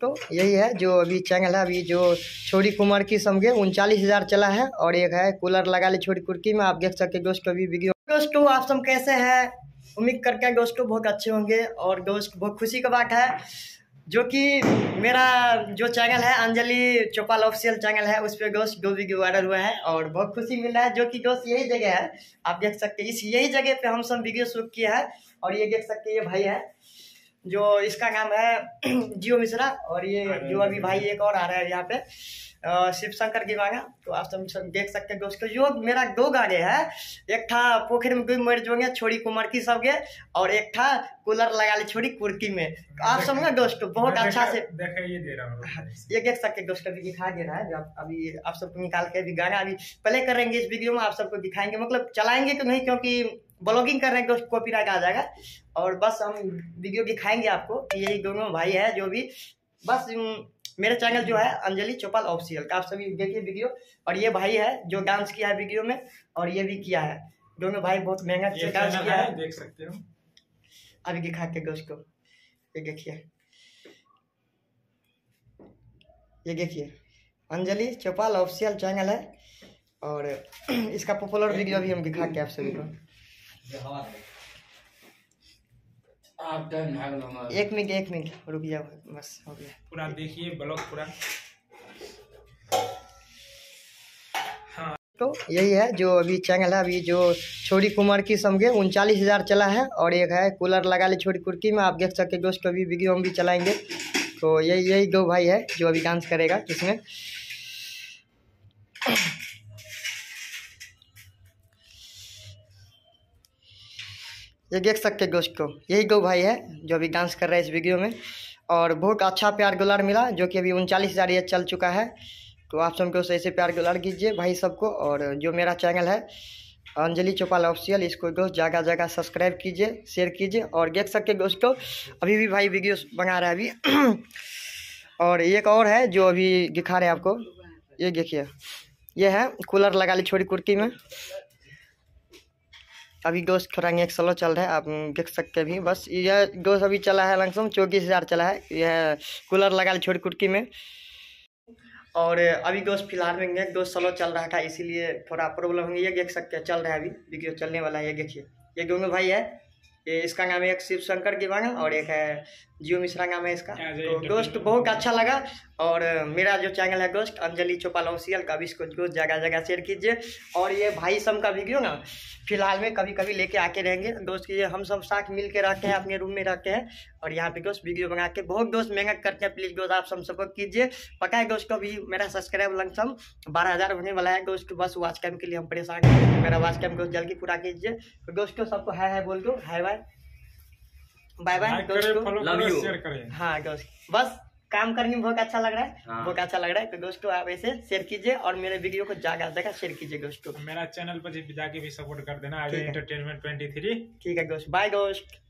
तो यही है जो अभी चैनल है, अभी जो छोरी कुमार की समझे 39,000 चला है। और एक है कूलर लगा ले छोरी कुर्की में, आप देख सकते दोस्तों अभी वीडियो। दोस्तों आप सब कैसे हैं, उम्मीद करके दोस्तों बहुत अच्छे होंगे। और दोस्त बहुत खुशी का बात है जो कि मेरा जो चैनल है अंजलि चौपाल ऑफिशियल चैनल है, उस पर दोस्त दो वीडियो वायरल हुआ है और बहुत खुशी मिला है। जो कि दोस्त यही जगह है, आप देख सकते इस यही जगह पे हम सब वीडियो शूट किया है। और ये देख सकते ये भाई है जो इसका नाम है जियो मिश्रा, और ये जो अभी भाई एक और आ रहा है यहाँ पे शिव शंकर की मांगा। तो आप सब देख सकते हैं दोस्तों जो मेरा दो गाड़े है, एक था पोखर में कोई मर जोगे छोड़ी कुमार की सब गए, और एक था कूलर लगा ले छोड़ी कुर्की में। तो आप समझे दोस्तों बहुत अच्छा से ये देख सकते दोस्तों अभी दिखा दे रहा है। जब अभी आप सबको निकाल के अभी गाना अभी प्ले करेंगे इस वीडियो में, आप सबको दिखाएंगे, मतलब चलाएंगे तो नहीं क्योंकि ब्लॉगिंग कर रहे हैं दोस्त कॉपीराइट आ जाएगा। और बस हम वीडियो दिखाएंगे आपको कि यही दोनों भाई है जो भी बस मेरा चैनल जो है अंजलि चौपाल ऑफिशियल, आप सभी देखिए वीडियो। और ये भाई है जो डांस किया है वीडियो में, और ये भी किया है, दोनों भाई बहुत मेहनत से डांस किया है, देख सकते हो। अभी दिखा के दोस्तों ये देखिए, ये देखिए अंजलि चौपाल ऑफिशियल चैनल है। और इसका पॉपुलर वीडियो भी हम दिखा के आप सभी को एक मिनट रुक जाओ, बस हो गया। पूरा देखिए ब्लॉग पूरा। हाँ तो यही है जो अभी चैनल है, अभी जो छोरी कुमार की समझे 39,000 चला है। और एक है कूलर लगा ले छोरी कुर्की में, आप देख सकते दोस्तों अभी वीडियो हम भी चलाएंगे। तो यही दो भाई है जो अभी डांस करेगा इसमें। ये देख सकते दोस्तों यही दो भाई है जो अभी डांस कर रहे हैं इस वीडियो में। और बहुत अच्छा प्यार गुलार मिला जो कि अभी 39,000 ये चल चुका है। तो आप सबको सही से प्यार गुलार कीजिए भाई सबको। और जो मेरा चैनल है अंजलि चौपाल ऑफिशियल, इसको दोस्त जगह जगह सब्सक्राइब कीजिए, शेयर कीजिए। और देख सकते दोस्तों अभी भी भाई वीडियो बना रहा है अभी। और एक और है जो अभी दिखा रहे हैं आपको, ये देखिए ये है कूलर लगा ली छोरी कुर्की में। अभी दोस्त थोड़ा एक स्लो चल रहा है, आप देख सकते भी। बस यह दोस्त अभी चला है लमसम 24,000 चला है, यह कूलर लगा ले छोड़ कुर्की में। और अभी दोस्त फिलहाल में एक दोस्त स्लो चल रहा था इसीलिए थोड़ा प्रॉब्लम होंगी। ये देख सकते चल रहा है अभी वीडियो चलने वाला है, ये देखिए। ये दोनों भाई है, ये इसका नाम है एक शिव शंकर की मांगा और एक है जियो मिश्रा नाम है इसका। तो दोस्त बहुत अच्छा लगा। और मेरा जो चैनल है दोस्त अंजलि चौपाल ऑफिशियल का, भी इसको दोस्त जगह जगह शेयर कीजिए। और ये भाई सम का वीडियो ना फिलहाल में कभी कभी लेके आके रहेंगे दोस्त, ये हम सब साथ मिल के रहते हैं, अपने रूम में रहते हैं। और यहाँ पे दोस्त वीडियो बना के बहुत दोस्त मेहनत करते हैं, प्लीज़ दोस्त आप सब सपोर्ट कीजिए। पता है दोस्त अभी मेरा सब्सक्राइब लमसम 12,000 होने वाला है दोस्त, बस वॉच टाइम के लिए हम परेशान हैं। मेरा वॉच टाइम दोस्त जल्दी पूरा कीजिए। दोस्तों सबको हाय हाय बोल दो, हाय बाय बाय बाय दोस्तों, लव यू। हाँ दोस्त बस काम करने में बहुत अच्छा लग रहा है, हाँ। बहुत अच्छा लग रहा है तो दोस्तों आप ऐसे शेयर कीजिए और मेरे वीडियो को जगह जगह शेयर कीजिए दोस्तों। मेरा चैनल पर जाके भी सपोर्ट कर देना, एंटरटेनमेंट 23। ठीक है दोस्त, बाय दोस्त।